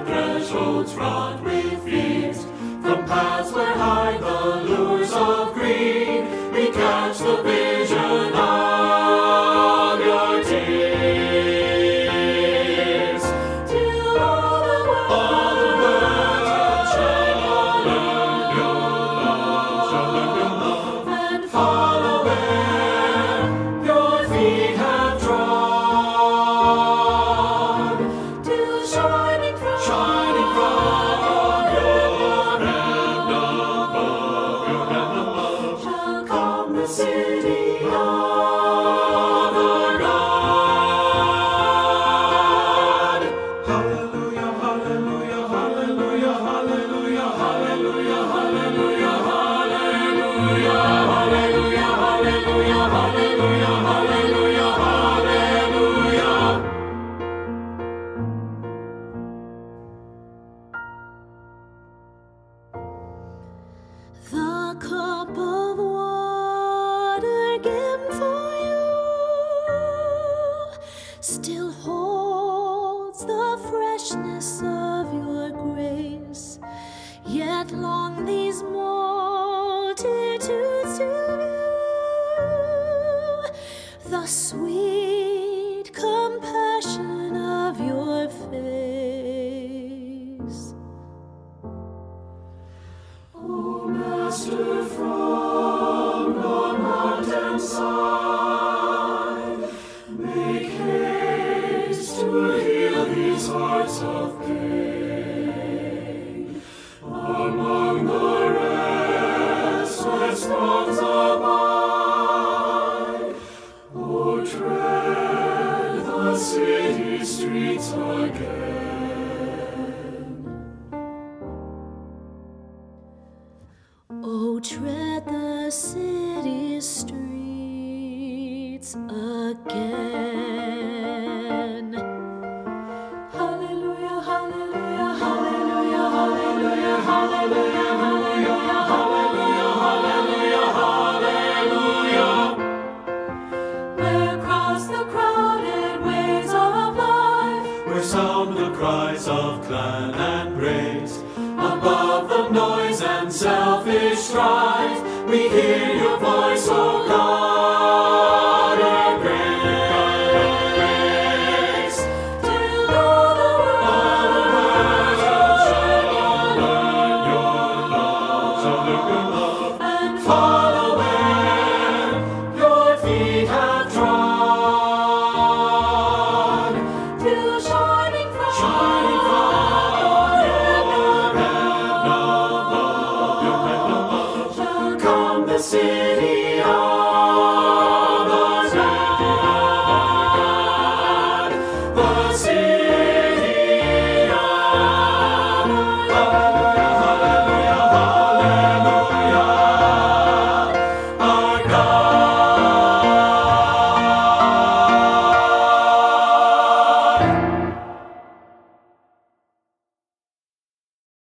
on thresholds fraught with fears, from paths where hide the lures of greed, we catch the vision of your tears. Till all the world shall learn your love, and follow where your feet have drawn. Till shining from city of our God. Hallelujah, hallelujah, hallelujah, hallelujah, hallelujah, hallelujah, hallelujah, hallelujah, hallelujah, hallelujah, hallelujah, hallelujah. The cup of water given for you still holds the freshness of your grace, yet long these multitudes to view the sweet compassion of your face. O Master, from the mountainside, make haste to heal these hearts of pain. Among the restless throngs abide, O tread the city streets again. O tread the city streets again. Hallelujah, hallelujah, hallelujah, hallelujah, hallelujah, hallelujah, hallelujah, hallelujah, hallelujah. Where cross the crowded ways of life, where sound the cries of clan and praise, above the noise and selfish strife, we hear your voice, O